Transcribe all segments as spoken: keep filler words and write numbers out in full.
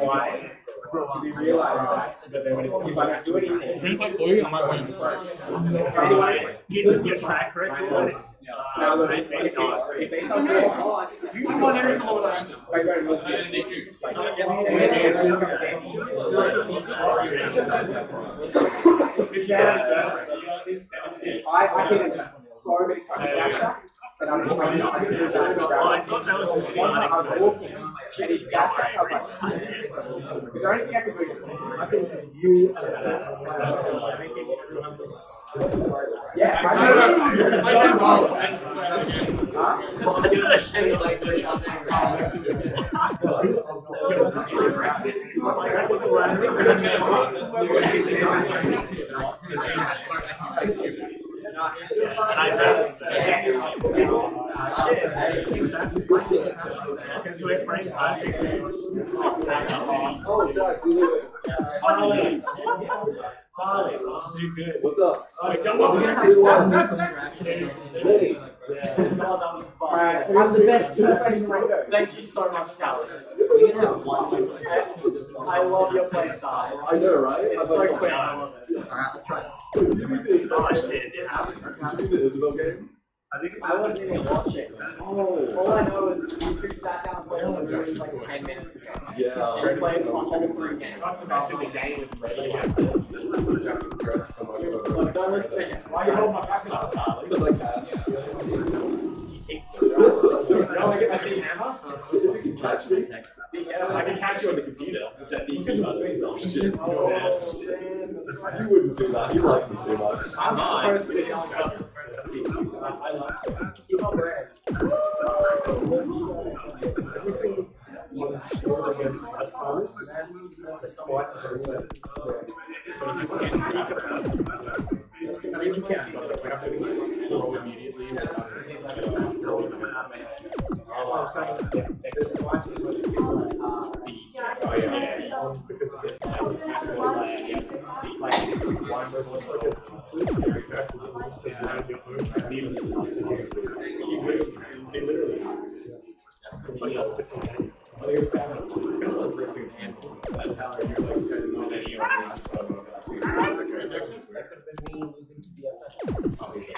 why. We realized that, but then if I do anything, things like blue, I might win. Anyway, didn't get track correctly. No, no, they not. You can want every single time. I don't know. I've been so many times. But I'm not going to I thought that was the one I was walking. And his gas tank, I was like, is there anything I can do? I think you are the best. Yeah, I don't know. I don't know. I do that shit like three times in a row. I bet. Because we're friends. Oh, Jack, you Harley. Harley, too good. What's up? Oh, come on. That was the best team. Thank you so much, Callie. I love your playstyle. I know, right? It's so quick. I love it. Alright, let's try it. Oh, shit, it happened. Did you do the Isabel game? I, think I wasn't even watching. Oh. All I know is we two sat down and played on the game like ten minutes ago. Yeah. And we played all three games. Not to mention the game with Ray. Like, don't listen to why you hold my back up, Charlie? Because I can. You think so? No, I get my big hammer? If you can catch me. I can catch you on the computer. You can just do that. Oh, shit. You wouldn't do that. He likes it too much. I'm supposed to be young. I like that. Keep on brand. Everything you sure against us, that's twice as good. I mean, you can't do that. We have to do it immediately. I'm saying this twice as good. Oh, yeah, yeah. Because of this, I would have to like, like, one was like a completely very effective to have your own idea of what to do. She wished, they literally continue up to the I think it's kind of the first example of how you're like, you guys know that you are not sure about that. So it's kind of like a rejection. That could have been me losing to B F X. Oh, yeah.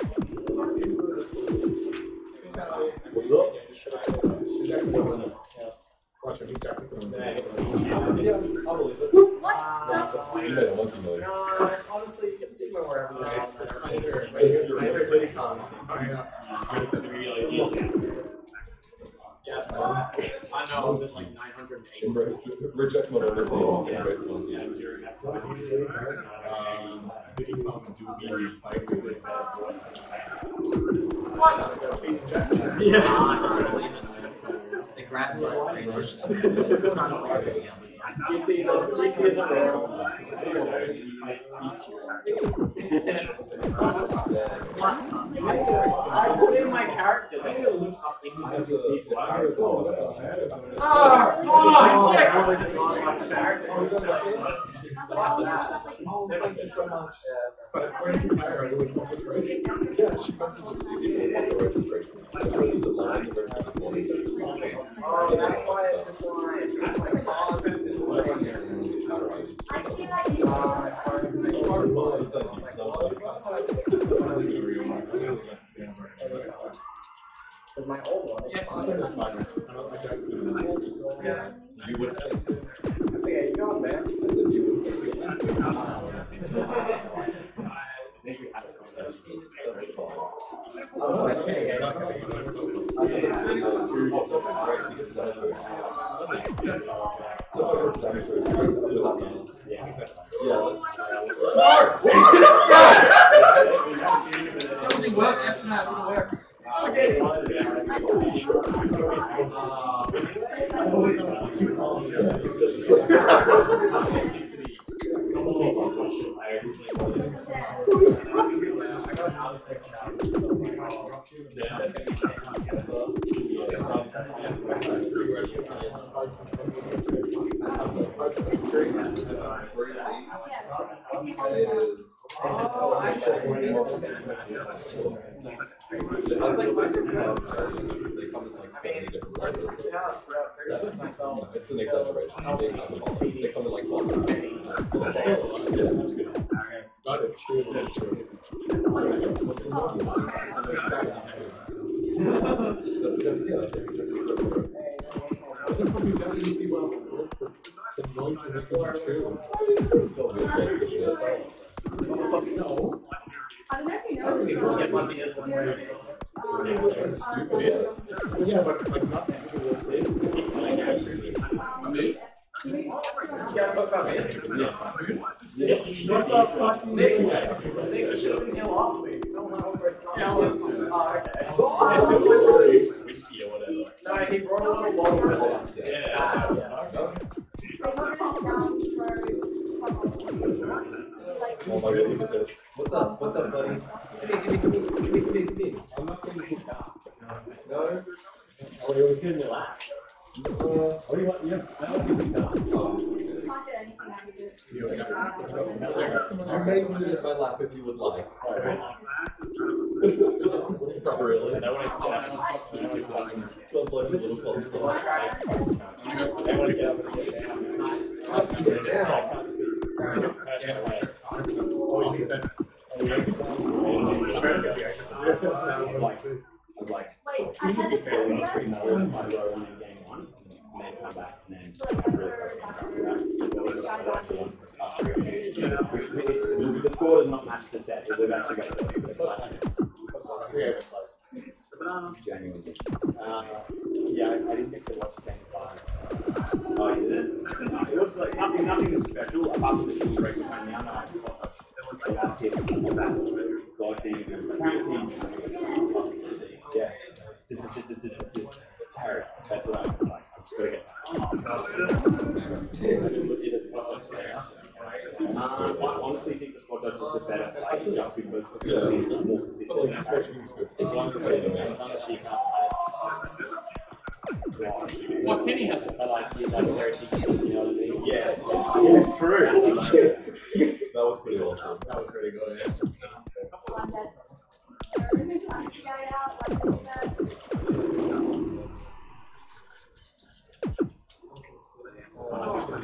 What's up? Should I go? Yeah. Watch it, exactly. What? Honestly, you can see where we're at. It's the fighter. It's the fighter. I know, I was at like nine hundred eighty. Reject mode. What? Yeah. The graphic is not hard. Do you see the do you see the I put in my character. Oh, thank you so much. But according to Myra, it was also crazy. Yeah, she must have been on the registration. I really aligned her this morning. Oh, that's why it's declined. It's like all this is lying there. I feel like it's hard. Because my old one. Yes, I don't like that too. Yeah. You would have. Yeah, you know what, man? I said you would have. I think we had a conversation. Everything worked after that, it worked. Okay. I Oh, I see. I was like, what's it? They come in like seventy different prices. It's an exaggeration. They come in like one. Got it. The noise true. No. I don't know if you know. It's stupid. Yeah, but like not stupid. Yeah, fuck up, man. Yes, you're not fucking this way. They should have been last week. Don't know where it's not. No, he brought a little water with it. Yeah. They were down for. Oh my god, look at this. What's up? What's up, buddy? Give me, give me, give me, give me. I'm not going to take that. No? Oh, you always did me last. Uh, oh, you want, yeah, I don't think we got it. Oh, okay. You guys are amazing in my lap if you would like. Really? I want to do something. God bless your little pump sauce. I'm going to go to the house. I'm going to go to the house. I'm going to I was like, wait, I had to go back to the game one, and then come back, and then I really pressed my track back. The score does not match the set, it would actually go to the clutch. Genuinely. Uh, yeah, I didn't get to watch the game five. Oh, you didn't? It was like nothing, nothing special, apart from the short break between now and I just watched. Like, that's it, all that. God damn it. Yeah. Harry, that's what I was like. I'm just going to get that. I honestly think the squad judges are better, like, just because it's more consistent. If one's away from another, she can't punish. What can he have? I like you, like, where she can, you know what I mean? Yeah. Yeah, true. That was pretty awesome. That was pretty good, yeah. I was trying,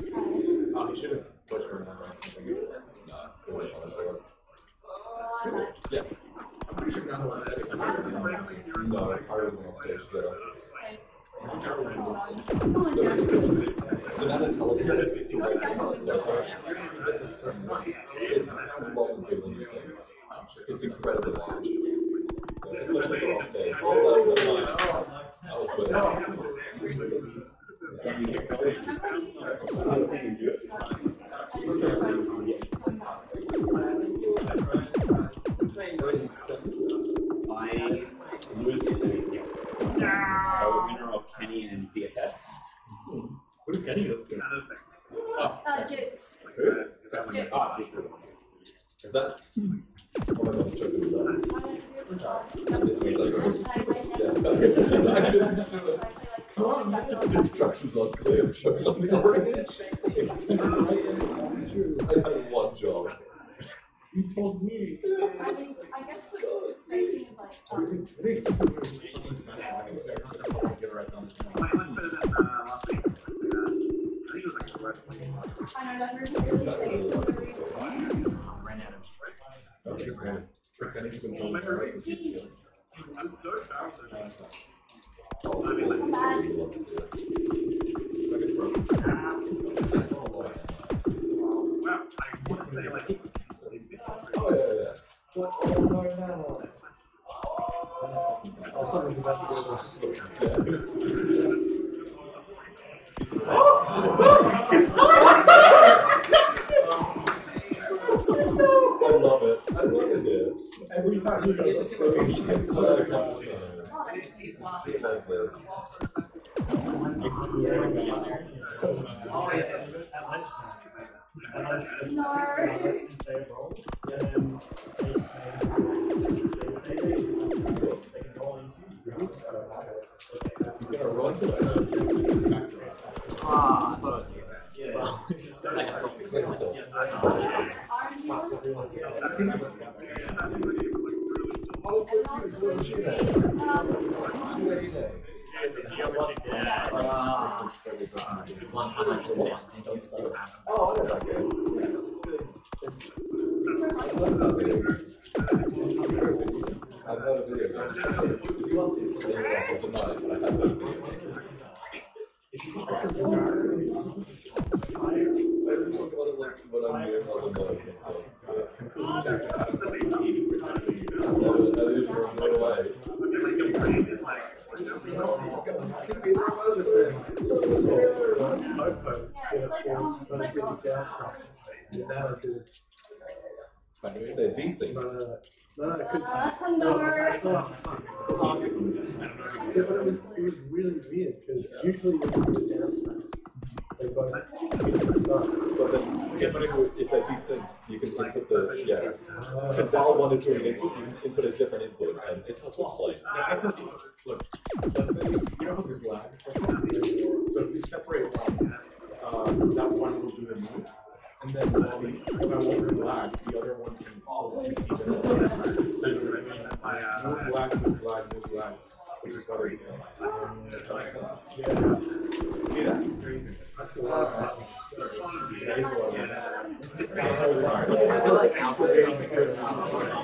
just trying. Oh, he should have pushed her down. No, yeah. I'm pretty sure not allowed to. I'm sorry, I was on stage though. So now the television is doing it. It's long feeling. It's incredibly long. Especially for all stage. Oh, that's not mine. I was putting it. Yeah. Yeah. I'm saying you I lose the series here. So winner of Kenny and D F S. Who did Kenny lose to? Oh, Jukes. Who? Ah, is that? Oh my god, joking with that. The instructions are clear. I'm choked on the orange. I had one job. You told me. I mean, I guess the spacing is like. Um, I know that room is really safe. Ran out of strength. Pretending to control the I'm so I mean, like, wow, I want to say, like, oh, yeah, yeah. What? Oh, no, no. Oh, something's about to go wrong. Oh! I love it. I love it. Every time you get this thing, it's so constant. I swear to God, it's so bad. No. He's gonna run to the factory. Ah, I thought I was doing that. Yeah. I've heard a video. They're decent. No, no, because uh, no, I thought it's classic. I don't know. Yeah, but it was it was really weird because yeah. Usually when you do the dance match, they both get but then yeah, but if they're decent, you can input the yeah. Uh, so that one is doing it. You can input a different input, and it's hard to explain. No, that's what look. Let's say you know how there's lag. So if we separate one, uh, that one will do the move. And then uh, if I want black, the other one can still receive it. So you I mean? No black, no black, no black, which is better. Does that make sense? Yeah. See that? Crazy. That's a lot of magic. That is a lot of magic. I like alpha because it's not like that.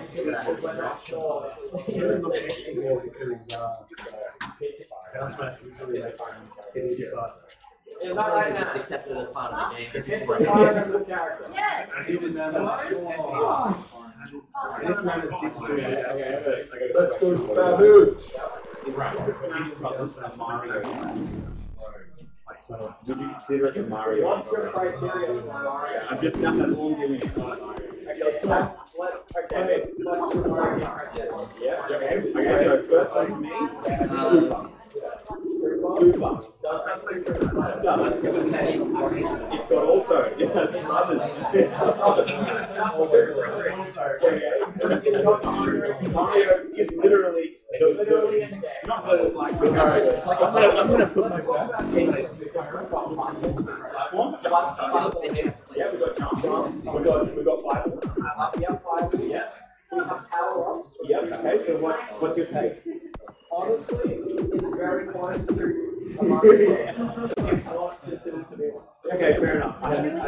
Accepted as part of the game. It's a part of the character. Yes. I even know that. Oh. Let's go to Fabu. So, would you consider it a Mario? What's your criteria for Mario? I'm just not that long doing it. Okay, so that's what criteria. What's your Mario criteria? Yeah. Okay. Okay. So it's first like me. Um. Super. Does have super. It does. It's got also. It has others. It has others. It's got Mario. Mario is literally. Literally in the game. Not really like. Alright. I'm gonna. I'm gonna put my bets. Yeah, we got jumps. We got. We got five. Yeah, five. Yeah. We have power ups. Yeah. Okay. So what's what's your take? Honestly, it's very close to a Mario game. It's not considered to be one. Okay, fair enough. I